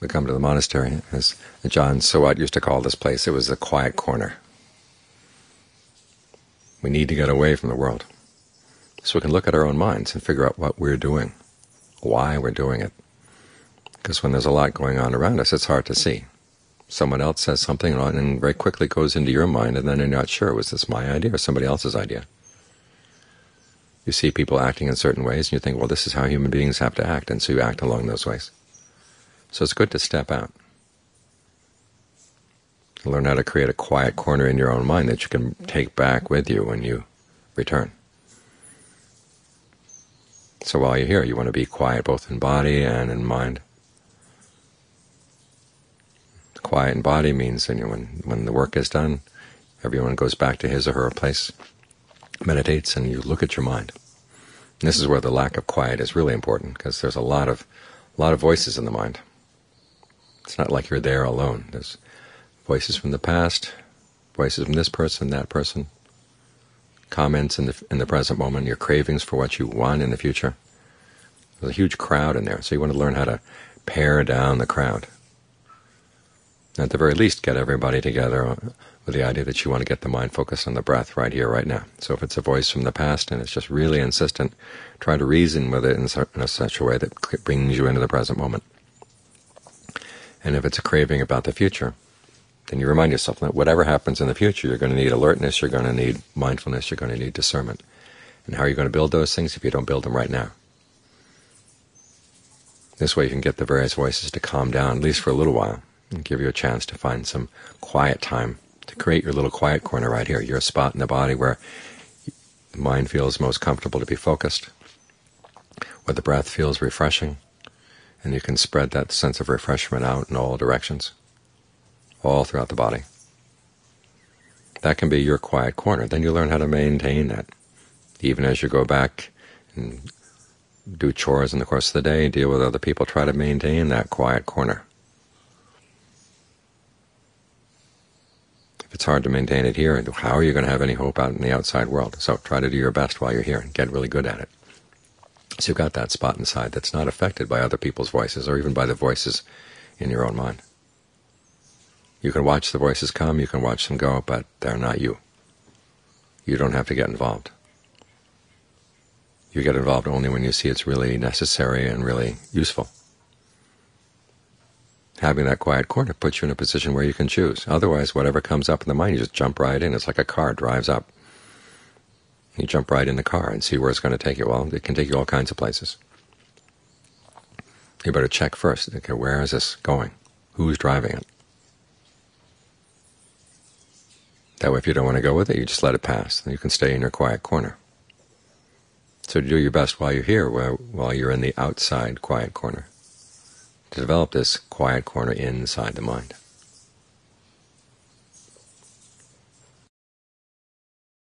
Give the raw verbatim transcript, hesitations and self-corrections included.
that come to the monastery. As John Sawat used to call this place, it was a quiet corner. We need to get away from the world so we can look at our own minds and figure out what we're doing, why we're doing it. Because when there's a lot going on around us, it's hard to see. Someone else says something and very quickly goes into your mind, and then you're not sure, was this my idea or somebody else's idea? You see people acting in certain ways, and you think, well, this is how human beings have to act, and so you act along those ways. So it's good to step out and learn how to create a quiet corner in your own mind that you can take back with you when you return. So while you're here, you want to be quiet both in body and in mind. Quiet in body means you know, when, when the work is done, everyone goes back to his or her place, meditates, and you look at your mind. And this is where the lack of quiet is really important, because there's a lot of a lot of voices in the mind. It's not like you're there alone. There's voices from the past, voices from this person, that person, comments in the in the present moment, your cravings for what you want in the future. There's a huge crowd in there, so you want to learn how to pare down the crowd. At the very least, get everybody together with the idea that you want to get the mind focused on the breath right here, right now. So if it's a voice from the past and it's just really insistent, try to reason with it in such a way that brings you into the present moment. And if it's a craving about the future, then you remind yourself that whatever happens in the future, you're going to need alertness, you're going to need mindfulness, you're going to need discernment. And how are you going to build those things if you don't build them right now? This way you can get the various voices to calm down, at least for a little while, and give you a chance to find some quiet time, to create your little quiet corner right here, your spot in the body where the mind feels most comfortable to be focused, where the breath feels refreshing, and you can spread that sense of refreshment out in all directions, all throughout the body. That can be your quiet corner. Then you learn how to maintain that, even as you go back and do chores in the course of the day, deal with other people, try to maintain that quiet corner. If it's hard to maintain it here, how are you going to have any hope out in the outside world? So try to do your best while you're here and get really good at it. So you've got that spot inside that's not affected by other people's voices or even by the voices in your own mind. You can watch the voices come, you can watch them go, but they're not you. You don't have to get involved. You get involved only when you see it's really necessary and really useful. Having that quiet corner puts you in a position where you can choose. Otherwise, whatever comes up in the mind, you just jump right in. It's like a car drives up. You jump right in the car and see where it's going to take you. Well, it can take you all kinds of places. You better check first. Okay, where is this going? Who's driving it? That way, if you don't want to go with it, you just let it pass. Then you can stay in your quiet corner. So do your best while you're here, while you're in the outside quiet corner, to develop this quiet corner inside the mind.